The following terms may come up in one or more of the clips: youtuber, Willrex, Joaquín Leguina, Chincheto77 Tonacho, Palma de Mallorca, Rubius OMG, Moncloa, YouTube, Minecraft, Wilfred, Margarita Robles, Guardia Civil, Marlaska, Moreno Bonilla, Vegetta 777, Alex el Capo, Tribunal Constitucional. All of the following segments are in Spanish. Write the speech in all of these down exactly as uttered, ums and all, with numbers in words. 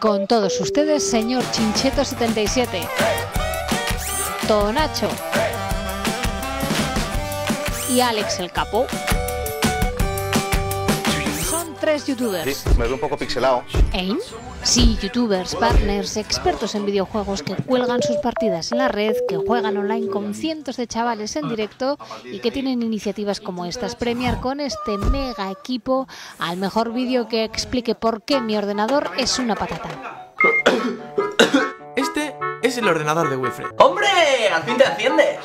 Con todos ustedes, señor Chincheto setenta y siete. Tonacho. Y Alex el Capo. Son tres youtubers. Sí, me veo un poco pixelado. ¿Eh? Sí, youtubers, partners, expertos en videojuegos que cuelgan sus partidas en la red, que juegan online con cientos de chavales en directo y que tienen iniciativas como estas. Premiar con este mega equipo al mejor vídeo que explique por qué mi ordenador es una patata. Este es el ordenador de Wilfred. ¡Hombre! ¡Al fin te enciendes!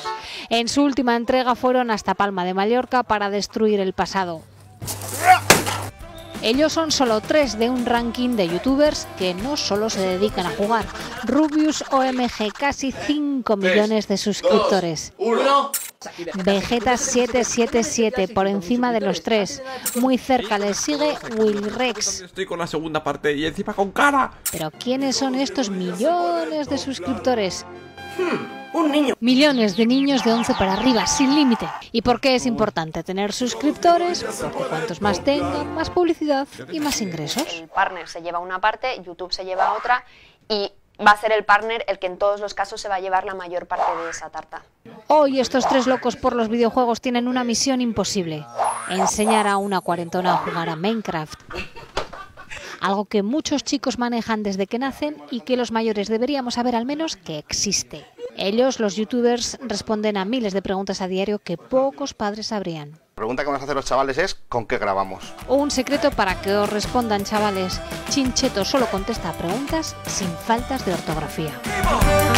En su última entrega fueron hasta Palma de Mallorca para destruir el pasado. Ellos son solo tres de un ranking de youtubers que no solo se dedican a jugar. Rubius O M G, casi cinco millones de suscriptores. Vegetta siete siete siete, por encima de los tres. Muy cerca les sigue Willrex. Estoy con la segunda parte y encima con cara. Pero ¿quiénes son estos millones de suscriptores? Hmm, un niño. Millones de niños de once para arriba, sin límite. ¿Y por qué es importante tener suscriptores? Porque cuantos más tengan, más publicidad y más ingresos. El partner se lleva una parte, YouTube se lleva otra y va a ser el partner el que en todos los casos se va a llevar la mayor parte de esa tarta. Hoy estos tres locos por los videojuegos tienen una misión imposible: enseñar a una cuarentona a jugar a Minecraft. Algo que muchos chicos manejan desde que nacen y que los mayores deberíamos saber al menos que existe. Ellos, los youtubers, responden a miles de preguntas a diario que pocos padres sabrían. La pregunta que nos hacen los chavales es ¿con qué grabamos? Un secreto para que os respondan, chavales. Chincheto solo contesta a preguntas sin faltas de ortografía.